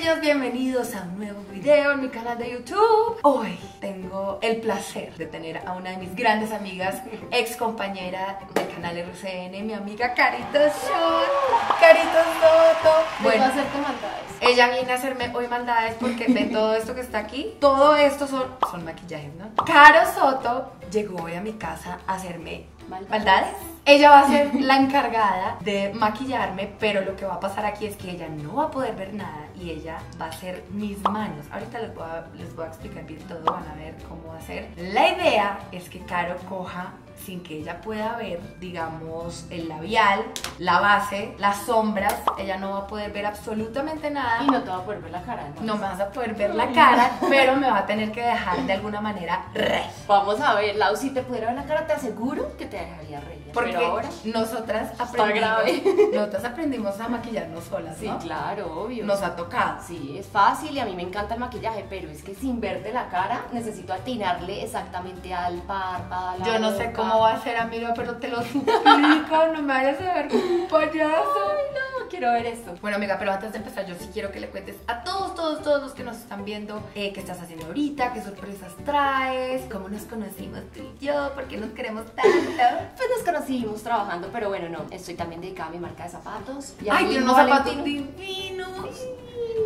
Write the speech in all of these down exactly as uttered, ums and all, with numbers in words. bellos, bienvenidos a un nuevo video en mi canal de YouTube. Hoy tengo el placer de tener a una de mis grandes amigas, ex compañera del canal R C N, mi amiga Carito Soto. Carito Soto. Bueno, hacerte mandadas. Ella viene a hacerme hoy mandadas porque de todo esto que está aquí, todo esto son, son maquillajes, ¿no? Caro Soto llegó hoy a mi casa a hacerme maldades. Ella va a ser la encargada de maquillarme, pero lo que va a pasar aquí es que ella no va a poder ver nada y ella va a hacer mis manos. Ahorita les voy a, les voy a explicar bien todo, van a ver cómo va a ser. La idea es que Caro coja, sin que ella pueda ver, digamos, el labial, la base, las sombras. Ella no va a poder ver absolutamente nada. Y no te va a poder ver la cara. Entonces. No me vas a poder ver la cara, pero me va a tener que dejar de alguna manera reír. Vamos a ver, Lau, si te pudiera ver la cara, te aseguro que te dejaría reír. Porque pero ahora nosotras aprendimos, nosotras aprendimos a maquillarnos solas, sí, ¿no? Claro, obvio. Nos ha tocado. Sí, es fácil y a mí me encanta el maquillaje, pero es que sin verte la cara, necesito atinarle exactamente al párpado. Yo no sé cómo No va a ser, amiga, pero te lo suplico, no me vayas a ver como un payaso. Ay, no, quiero ver esto. Bueno, amiga, pero antes de empezar, yo sí quiero que le cuentes a todos, todos, todos los que nos están viendo eh, qué estás haciendo ahorita, qué sorpresas traes, cómo nos conocimos tú y yo, por qué nos queremos tanto. Pues nos conocimos trabajando, pero bueno, no, estoy también dedicada a mi marca de zapatos. Y ay, tiene unos zapatos divinos.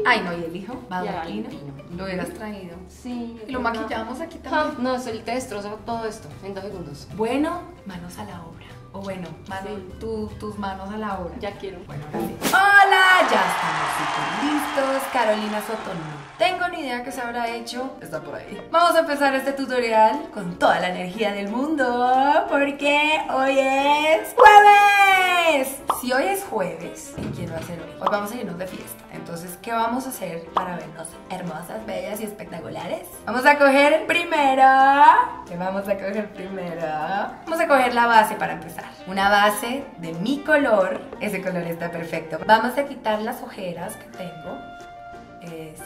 Ay, no, y el hijo va Valentino. Lo hubieras traído. Sí. Y lo maquillamos aquí también. No, eso te destroza todo esto en dos segundos. Bueno, manos a la obra. O bueno, mano, sí. tú, tus manos a la obra. Ya quiero. Bueno, ahora sí. Hola, ya estamos listos. Carolina Soto, no tengo ni idea que se habrá hecho. Está por ahí. Vamos a empezar este tutorial con toda la energía del mundo, porque hoy es jueves. Si hoy es jueves, ¿qué quiero hacer hoy? Hoy vamos a irnos de fiesta. Entonces, ¿qué vamos a hacer para vernos hermosas, bellas y espectaculares? Vamos a coger primero. ¿Qué vamos a coger primero? Vamos a coger la base para empezar. Una base de mi color. Ese color está perfecto. Vamos a quitar las ojeras que tengo. Eso.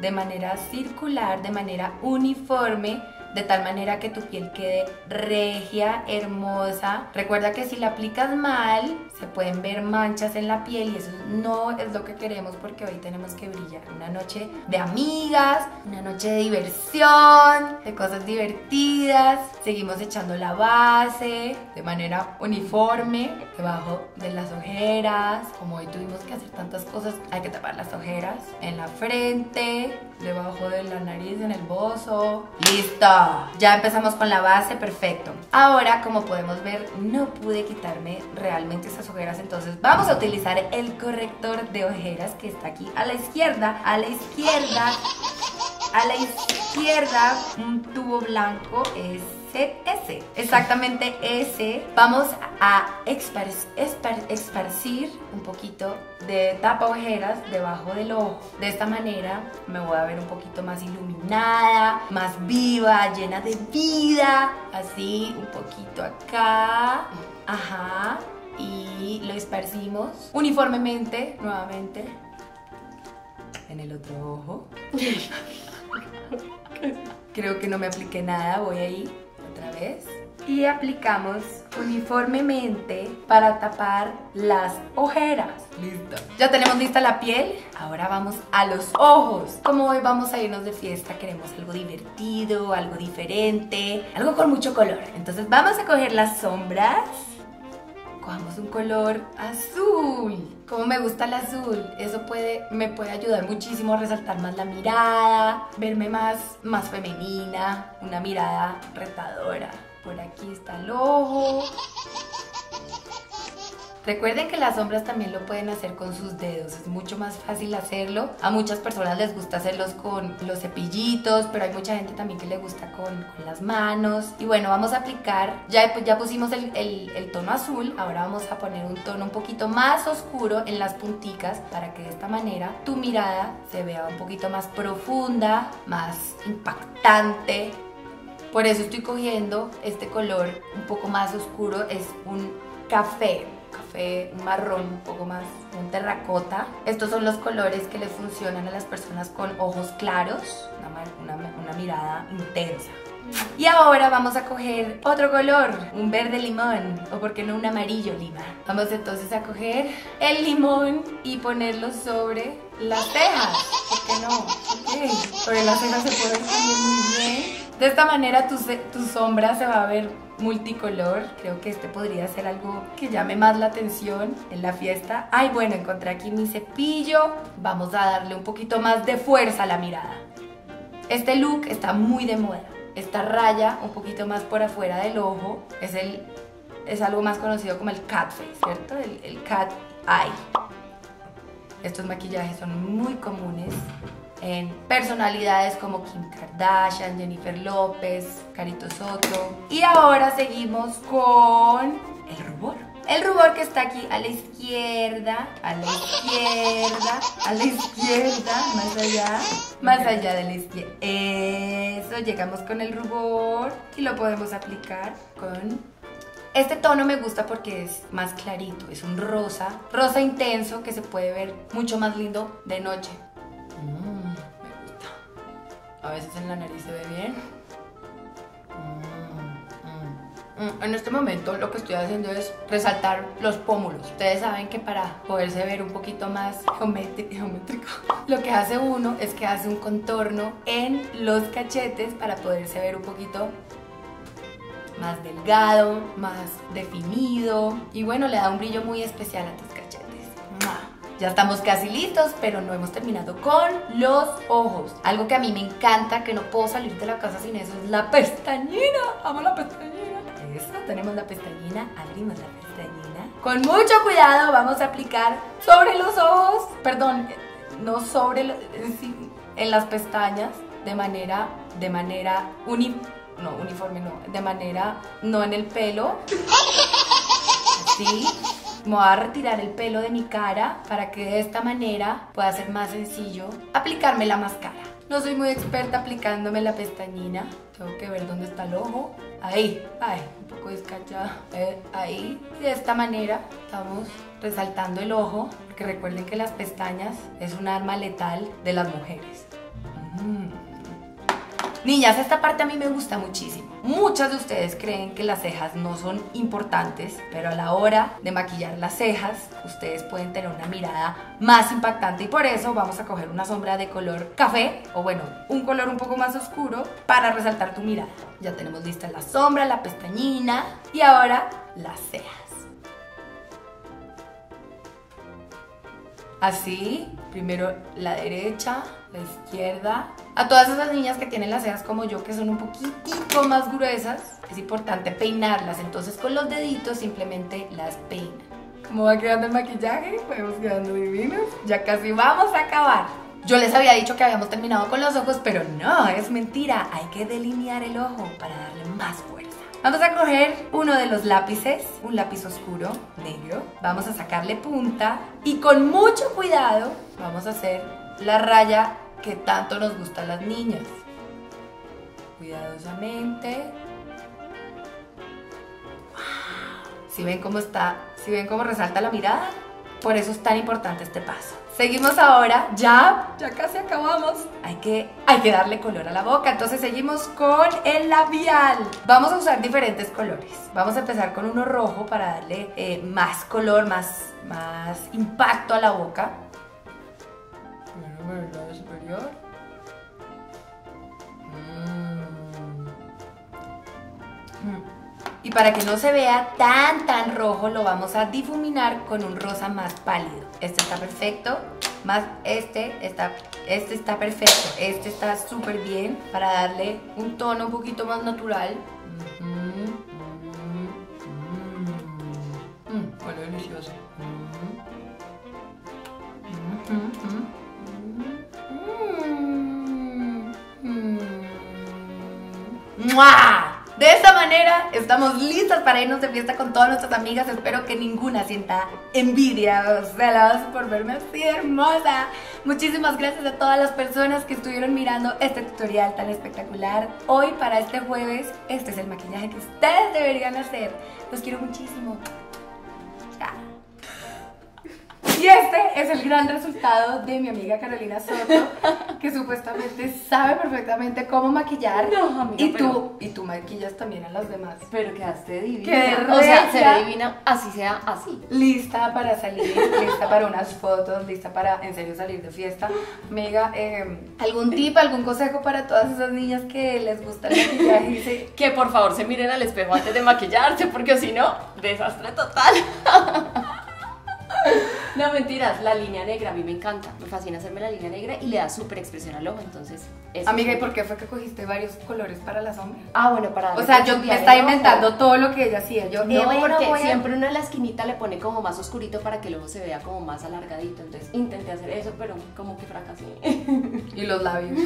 De manera circular, de manera uniforme, de tal manera que tu piel quede regia, hermosa. Recuerda que si la aplicas mal, se pueden ver manchas en la piel y eso no es lo que queremos, porque hoy tenemos que brillar. Una noche de amigas, una noche de diversión, de cosas divertidas. Seguimos echando la base de manera uniforme, debajo de las ojeras. Como hoy tuvimos que hacer tantas cosas, hay que tapar las ojeras en la frente, debajo de la nariz, en el bozo. ¡Listo! Ya empezamos con la base, perfecto. Ahora, como podemos ver, no pude quitarme realmente esas ojeras, entonces vamos a utilizar el corrector de ojeras que está aquí a la izquierda, a la izquierda, a la izquierda, un tubo blanco, es ese, exactamente ese.Vamos a esparcir espar, un poquito de tapa ojeras debajo del ojo. De esta manera me voy a ver un poquito más iluminada, más viva, llena de vida. Así, un poquito acá. Ajá. Y lo esparcimos uniformemente, nuevamente. En el otro ojo. Creo que no me apliqué nada, voy ahí. Otra vez. Y aplicamos uniformemente para tapar las ojeras. Listo. Ya tenemos lista la piel. Ahora vamos a los ojos. Como hoy vamos a irnos de fiesta, queremos algo divertido, algo diferente, algo con mucho color. Entonces vamos a coger las sombras. Cojamos un color azul. Como me gusta el azul, eso puede, me puede ayudar muchísimo a resaltar más la mirada, verme más, más femenina, una mirada retadora. Por aquí está el ojo. Recuerden que las sombras también lo pueden hacer con sus dedos, es mucho más fácil hacerlo. A muchas personas les gusta hacerlos con los cepillitos, pero hay mucha gente también que le gusta con, con las manos. Y bueno, vamos a aplicar, ya, ya pusimos el, el, el tono azul, ahora vamos a poner un tono un poquito más oscuro en las punticas para que de esta manera tu mirada se vea un poquito más profunda, más impactante. Por eso estoy cogiendo este color un poco más oscuro, es un café. Café, un marrón, un poco más, un terracota. Estos son los colores que les funcionan a las personas con ojos claros, una, una, una mirada intensa. Y ahora vamos a coger otro color, un verde limón, o por qué no un amarillo lima. Vamos entonces a coger el limón y ponerlo sobre las cejas, ¿por qué no? Okay. Sobre las cejas se puede salir muy bien. De esta manera tu, tu sombra se va a ver multicolor. Creo que este podría ser algo que llame más la atención en la fiesta. Ay, bueno, encontré aquí mi cepillo. Vamos a darle un poquito más de fuerza a la mirada. Este look está muy de moda. Esta raya un poquito más por afuera del ojo es, el, es algo más conocido como el cat face, ¿cierto? El, el cat eye. Estos maquillajes son muy comunes en personalidades como Kim Kardashian, Jennifer López, Carito Soto. Y ahora seguimos con el rubor. El rubor que está aquí a la izquierda, a la izquierda, a la izquierda, más allá, más allá de la izquierda. Eso, llegamos con el rubor y lo podemos aplicar con... Este tono me gusta porque es más clarito, es un rosa, rosa intenso que se puede ver mucho más lindo de noche. Mm, me gusta. A veces en la nariz se ve bien. Mm, mm. Mm, en este momento lo que estoy haciendo es resaltar los pómulos. Ustedes saben que para poderse ver un poquito más geométrico, lo que hace uno es que hace un contorno en los cachetes para poderse ver un poquito más delgado, más definido, y bueno, le da un brillo muy especial a tus cachetes. Ya estamos casi listos, pero no hemos terminado con los ojos. Algo que a mí me encanta, que no puedo salir de la casa sin eso, es la pestañina. Amo la pestañina. Eso, tenemos la pestañina, abrimos la pestañina. Con mucho cuidado vamos a aplicar sobre los ojos, perdón, no sobre, los, en las pestañas, de manera, de manera uniforme. No, uniforme no, de manera, no en el pelo. Así, me voy a retirar el pelo de mi cara para que de esta manera pueda ser más sencillo aplicarme la máscara. No soy muy experta aplicándome la pestañina. Tengo que ver dónde está el ojo. Ahí, ay, un poco descachada. Eh, ahí, y de esta manera estamos resaltando el ojo. Porque recuerden que las pestañas es un arma letal de las mujeres. Mm. Niñas, esta parte a mí me gusta muchísimo. Muchas de ustedes creen que las cejas no son importantes, pero a la hora de maquillar las cejas, ustedes pueden tener una mirada más impactante, y por eso vamos a coger una sombra de color café, o bueno, un color un poco más oscuro, para resaltar tu mirada. Ya tenemos lista la sombra, la pestañina, y ahora las cejas. Así, primero la derecha, la izquierda. A todas esas niñas que tienen las cejas como yo, que son un poquitico más gruesas, es importante peinarlas. Entonces con los deditos simplemente las peinan. ¿Cómo va quedando el maquillaje? Vamos quedando divinos. Ya casi vamos a acabar. Yo les había dicho que habíamos terminado con los ojos, pero no, es mentira. Hay que delinear el ojo para darle más fuerza. Vamos a coger uno de los lápices, un lápiz oscuro, negro. Vamos a sacarle punta y con mucho cuidado vamos a hacer la raya que tanto nos gusta a las niñas. Cuidadosamente. Wow. ¿Sí ven cómo está? ¿Sí ven cómo resalta la mirada? Por eso es tan importante este paso. Seguimos ahora, ya, ya casi acabamos. Hay que, hay que darle color a la boca, entonces seguimos con el labial. Vamos a usar diferentes colores. Vamos a empezar con uno rojo para darle eh, más color, más, más impacto a la boca. Primero el lado superior. Mm. Mm. Y para que no se vea tan tan rojo, lo vamos a difuminar con un rosa más pálido. Este está perfecto, más este está, este está perfecto, este está súper bien para darle un tono un poquito más natural. Mm-hmm. Mm. Mm, huele delicioso. Mm-hmm. Mm. Mm. ¡Mua! De esta manera estamos listas para irnos de fiesta con todas nuestras amigas. Espero que ninguna sienta envidia o celos por verme así hermosa. Muchísimas gracias a todas las personas que estuvieron mirando este tutorial tan espectacular. Hoy para este jueves, este es el maquillaje que ustedes deberían hacer. Los quiero muchísimo. Chao. Y este es el gran resultado de mi amiga Carolina Soto, que supuestamente sabe perfectamente cómo maquillar. No, amiga, y pero, tú y tú maquillas también a las demás. Pero quedaste divina. Qué o sea, se ve divina, así sea así. Lista para salir, lista para unas fotos, lista para en serio salir de fiesta. Amiga, eh, ¿algún tip, algún consejo para todas esas niñas que les gusta el maquillaje? Y se... Que por favor se miren al espejo antes de maquillarse, porque si no, desastre total. No, mentiras, la línea negra, a mí me encanta, me fascina hacerme la línea negra y le da súper expresión al ojo, entonces... Eso. Amiga, ¿y por qué fue que cogiste varios colores para la sombra? Ah, bueno, para... O sea, yo me estaba inventando todo lo que ella hacía, yo... No, eh, porque bueno, siempre a... uno en la esquinita le pone como más oscurito para que el ojo se vea como más alargadito, entonces intenté hacer eso, pero como que fracasé. ¿Y los labios?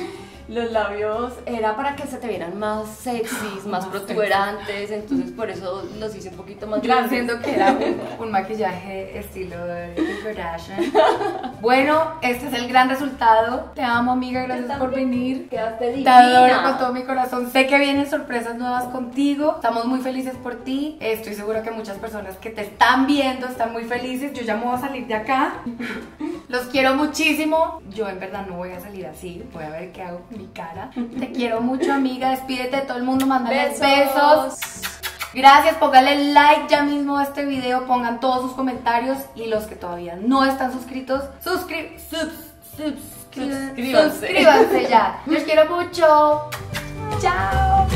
Los labios era para que se te vieran más sexys, más, más protuberantes, sexy. Entonces por eso los hice un poquito más grandes. Siento que era un, un maquillaje estilo de Kim Kardashian. Bueno, este es el gran resultado. Te amo, amiga, gracias por venir. Quedaste divina. Te adoro con todo mi corazón. Sé que vienen sorpresas nuevas contigo. Estamos muy felices por ti. Estoy segura que muchas personas que te están viendo están muy felices. Yo ya me voy a salir de acá. Los quiero muchísimo. Yo en verdad no voy a salir así. Voy a ver qué hago con mi cara. Te quiero mucho, amiga. Despídete de todo el mundo. Mándale besos. besos. Gracias. Póngale like ya mismo a este video. Pongan todos sus comentarios. Y los que todavía no están suscritos, suscri sub, sub, sub, suscríbanse. Suscríbanse ya. Los quiero mucho. Chao.